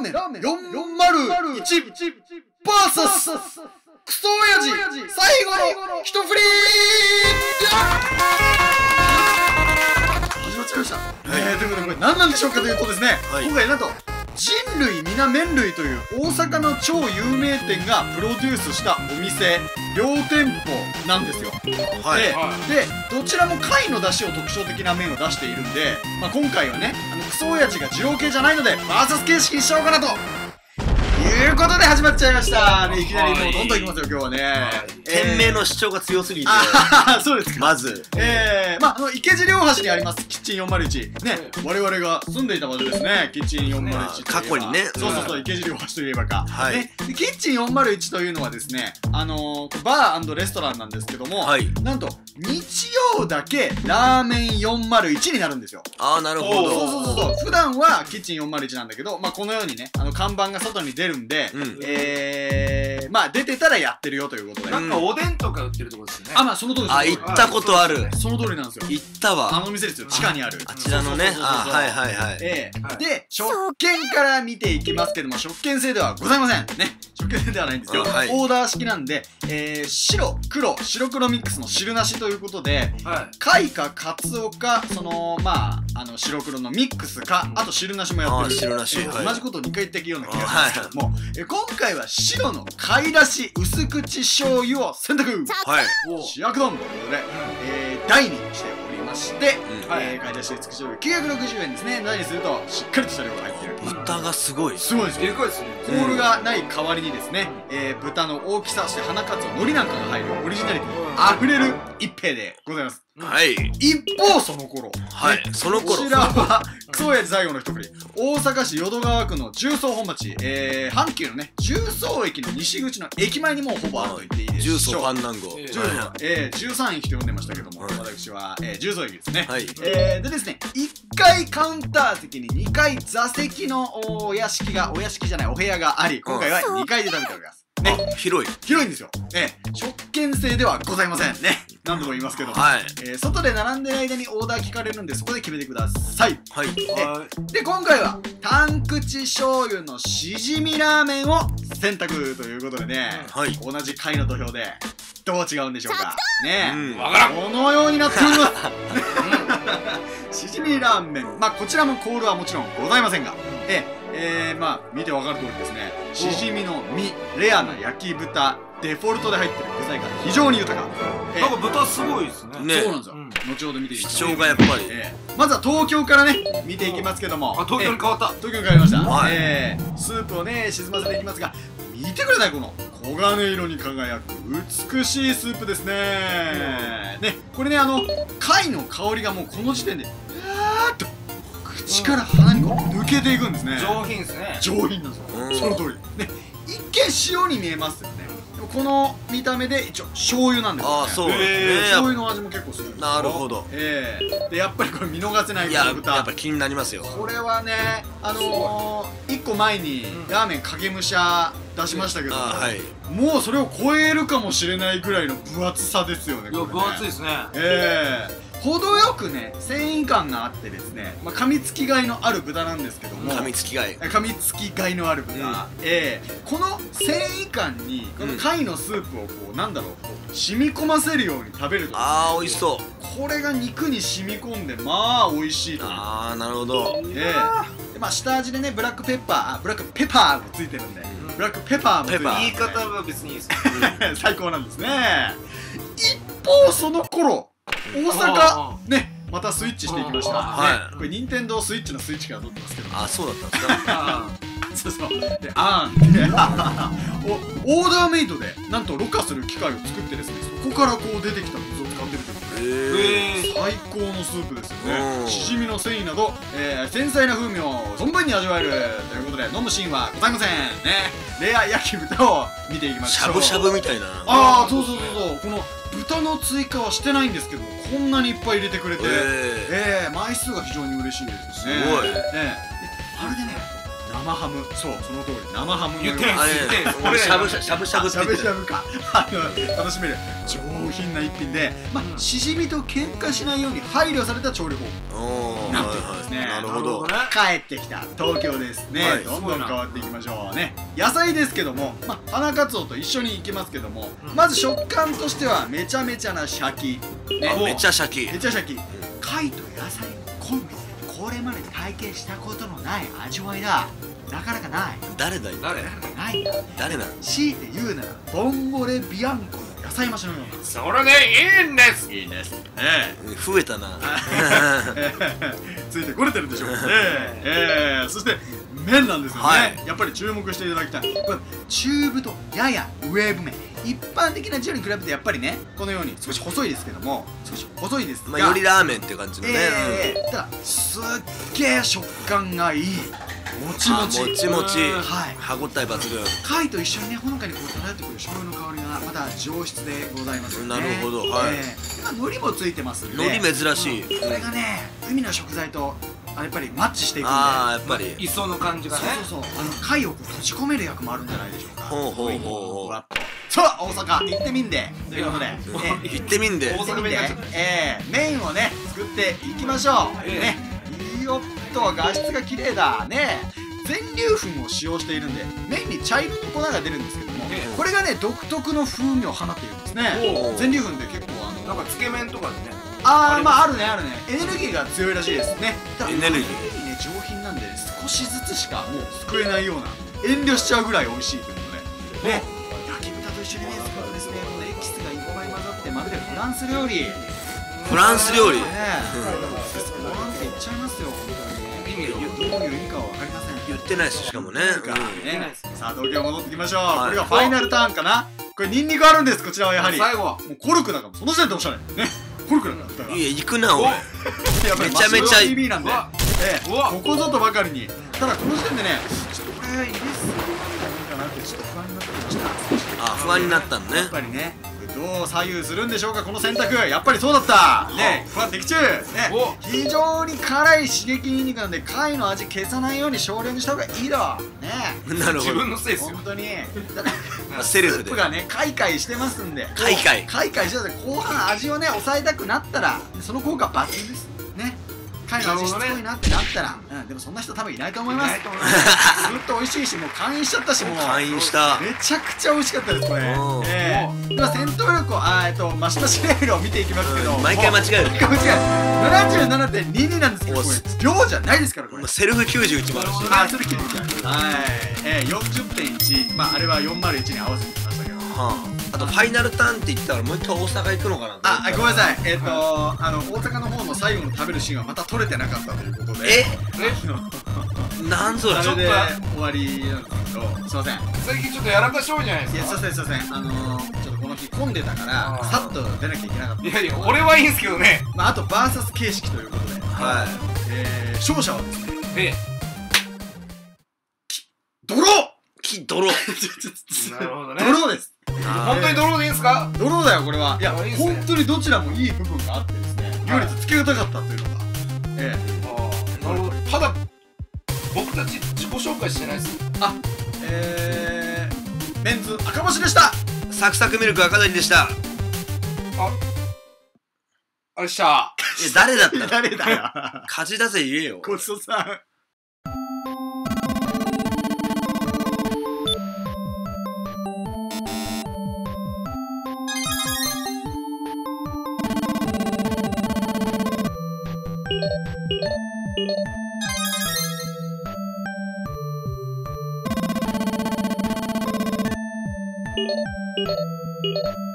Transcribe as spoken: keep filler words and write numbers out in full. ーメンよんまるいち バーサスクソ親父最後の一振り始まっちゃいました。えーということでこれ何なんでしょうかというとですね、今回なんと人類皆麺類という大阪の超有名店がプロデュースしたお店両店舗なんですよ。はい、で、はい、でどちらも貝の出汁を特徴的な麺を出しているんで、まあ、今回はねあのクソ親父が二郎系じゃないのでバーサス形式にしようかなということで始まっちゃいました、ね、いきなりもうどんどんいきますよ今日はね、はいえー、店名の主張が強すぎてそうですか。まずえー、まああの池尻大橋にありますキッチンよんまるいちね、我々が住んでいた場所ですね。キッチンよんまるいち過去にね、そうそうそう池尻大橋といえばか、はいね、でキッチンよんまるいちというのはですねあのー、バー&レストランなんですけども、はい、なんと日曜だけラーメンよんまるいちになるんですよ。ああなるほど。そうそうそうそう、普段はキッチンよんまるいちなんだけど、まあ、このようにねあの看板が外に出るんで、うん、えー、まあ出てたらやってるよということで、なんかおでんとか売ってるとこですよね。あまあその通りです。あ行ったことある。その通りなんですよ。行ったわ。あの店ですよ、地下にあるあちらのね。はいはいはいええで食券から見ていきますけども、食券制ではございませんね。食券制ではないんですけど、オーダー式なんでえ白黒白黒ミックスの汁なしということで、貝かカツオかそのまああの白黒のミックスかあと汁なしもやってる。汁なし同じことをにかい言ってきような気がしますけども、今回は白の貝だし薄口醤油を選択。はい主役丼ということでだいににしておりまして、買い出しでつくしょうよきゅうひゃくろくじゅうえんですね。台にするとしっかりとした量が入ってる。豚がすごいすごいですね。ボールがない代わりにですね豚の大きさ、そして花かつお海苔なんかが入るオリジナリティあふれる一品でございます。はい一方その頃はいその頃こちらはクソ親父最後の一振り、大阪市淀川区の十三本町、えー阪急のね十三駅の西口の駅前にもうほぼあると言っていいでしょう。十三番南郷十三駅と呼んでましたけども、私は十三駅ですね。はいえでですねいっかいカウンター席ににかい座席のお屋敷がお屋敷じゃないお部屋があり、今回はにかいで食べておりますね。広い広いんですよ。ええ食券制ではございませんね。何度も言いますけども、外で並んでる間にオーダー聞かれるんでそこで決めてください。はいで今回はタンクチ醤油のしじみラーメンを選択ということでね、同じ回の土俵でどう違うんでしょうかね。このようになっておりますしじみラーメン。まあこちらもコールはもちろんございませんが、えええー、まあ見てわかる通りですね、しじみの身、レアな焼き豚、デフォルトで入ってる具材が非常に豊か。なんか豚すごいですね。そうなんですよ。後ほど見ていきます。主張がやっぱり。まずは東京からね見ていきますけども、東京に変わった。東京に変わりました。ええスープをね沈ませていきますが、見てくださいこの黄金色に輝く美しいスープですね。ねこれねあの貝の香りがもうこの時点であーっと口から鼻にこう抜けていくんですね。上品ですね。上品なんですよ。その通りね。一見塩に見えますよね。でもこの見た目で一応醤油なんですよね。ああそうですね。醤油の味も結構するんですよ。なるほど。ええでやっぱりこれ見逃せない豚。やっぱ気になりますよ。これはねあの一個前にラーメン影武者出しましたけど、もうそれを超えるかもしれないぐらいの分厚さですよね。いや分厚いですね。ええ。程よくね繊維感があってですね、まあ、噛みつきがいのある豚なんですけども、噛みつきがい噛みつきがいのある豚、えーえー、この繊維感にこの貝のスープをこう、うん、なんだろうこう染み込ませるように食べると、ね、あー美味しそう。これが肉に染み込んでまあ美味しいと。ああなるほど。えー、でまあ下味でねブラックペッパーあブラックペッパーもついてるんで、うん、ブラックペッパーもついてるんで言い方は別にいいです、うん、最高なんですね。一方その頃大阪ねまたスイッチしていきました。これ任天堂スイッチのスイッチから取ってますけど、あそうだったんですか。そうそうであーんってオーダーメイドでなんとろ過する機械を作ってですね、そこからこう出てきた水を使ってるということで、最高のスープですよね。しじみの繊維など繊細な風味を存分に味わえるということで飲むシーンはございませんね。レア焼き豚を見ていきましょう。しゃぶしゃぶみたいな。ああそうそうそうそう、この豚の追加はしてないんですけども、こんなにいっぱい入れてくれて、えー、えー、枚数が非常に嬉しいですね。すごい。えー、あれでね、生ハム、そう、その通り、生ハムのように。これしゃぶしゃぶしゃぶしゃぶしゃぶか。楽しめる上品な一品で、まあ、しじみと喧嘩しないように配慮された調理法。なんていうの。ですね。なるほど。帰ってきた東京ですね。はい、どんどん変わっていきましょうね。野菜ですけども、まあ、花かつおと一緒にいきますけども、うん、まず食感としてはめちゃめちゃなシャキ、ね、めちゃシャキめちゃシャキ、貝と野菜のコンビ、これまで体験したことのない味わいだ。なかなかない。誰だよ。誰だよ。ないんだ。誰だよ。強いて言うならボンゴレビアンコの野菜増しのような。それでいいんです。いいです。ええ、増えたな。ついてこれてるでしょう。ええ、ええ、そして麺なんですよね。はい、やっぱり注目していただきたい。これ中太やや上ぶめ。一般的なジュに比べてやっぱりね、このように少し細いですけども、少し細いですが、まあよりラーメンっていう感じのね。ええ、ただすっげえ食感がいい。もちもちもちもち、はい、歯ごたえ抜群。貝と一緒にね、ほのかにこう漂ってくる醤油の香りがまた上質でございますよね。なるほど、はい。まあ海苔もついてますね。海苔珍しい。これがね、海の食材とやっぱりマッチしていくんで、ああやっぱり磯の感じがね。そうそうそう、あの貝を閉じ込める役もあるんじゃないでしょうか。ほうほうほう。そう、大阪行ってみんでということで、行ってみんで大阪でえー麺をね作っていきましょうね。いいよっと、画質が綺麗だね。全粒粉を使用しているんで麺に茶色い粉が出るんですけども、これがね独特の風味を放っているんですね。全粒粉って結構あのなんかつけ麺とかでね、ああまああるねあるね、エネルギーが強いらしいですね。エネルギーね、上品なんで少しずつしかもうすくえないような、遠慮しちゃうぐらい美味しいということでね。一緒に作るとですね、このエキスがいっぱい混ざってまるでフランス料理。フランス料理。フランス行っちゃいますよ。意味がどういう意味かは分かりません。言ってないし、しかもね。さあ東京戻ってきましょう。これがファイナルターンかな。これニンニクあるんです。こちらはやはり。最後はもうコルクだから、その時点でおしゃれね。コルクだから。いや行くなお。めちゃめちゃ。ティーブイ なんで。ここぞとばかりに。ただこの時点でね、ちょっとこれ入れすぎかなってちょっと不安になってきました。あ、不安になったんね。やっぱりね、どう左右するんでしょうか、この選択。やっぱりそうだったね。不安的中ね。非常に辛い刺激にんにくなんで、貝の味消さないように少量にした方がいいだね。なるほど、自分のせいですよ本当に。セルフでスープがねカイカイしてますんで、カイカイカイカイしてて、後半味をね抑えたくなったらその効果抜群ですね。貝の味しつこいなってなったら、うん、でもそんな人多分いないと思います。ずっと美味しいし、もう完飲しちゃったし、もう完飲しためちゃくちゃ美味しかったですこれ。ええ、では戦闘力をあえっとマシマシレベルを見ていきますけど、毎回間違える毎回間違える ななじゅうななてんにに なんですけど、これ量じゃないですからこれ。セルフきゅうじゅういちもあるし、あ、セルフきゅうじゅういち、はい、ええ、 よんじゅってんいち、 まああれはよんまるいちに合わせてきましたけど、あとファイナルターンって言ったらもう一回大阪行くのかな。あ、ごめんなさい、えっとあの大阪の方の最後の食べるシーンはまた撮れてなかったということで、ええ、なんぞちょっと終わりなんですけど、すいません最近ちょっとやらかしょうじゃないですか。いや、すいませんすいません、あのちょっとこの日混んでたからさっと出なきゃいけなかった。いやいや俺はいいんですけどね。まああとバーサス形式ということで、はい、え、勝者はですね、ドローきドロー、なるほどね、ドローです。本当にドローでいいんですか。ドローだよこれは。いや本当にどちらもいい部分があってですね、唯一つけがたかったというのが、ええ、なるほど。ただ僕たち自己紹介してないです。あ、ええ、メンズ赤星でした。サクサクミルク赤崎でした。ああれした。え、誰だったの。誰だよ。勝ち出せ言えよごちそうさん。you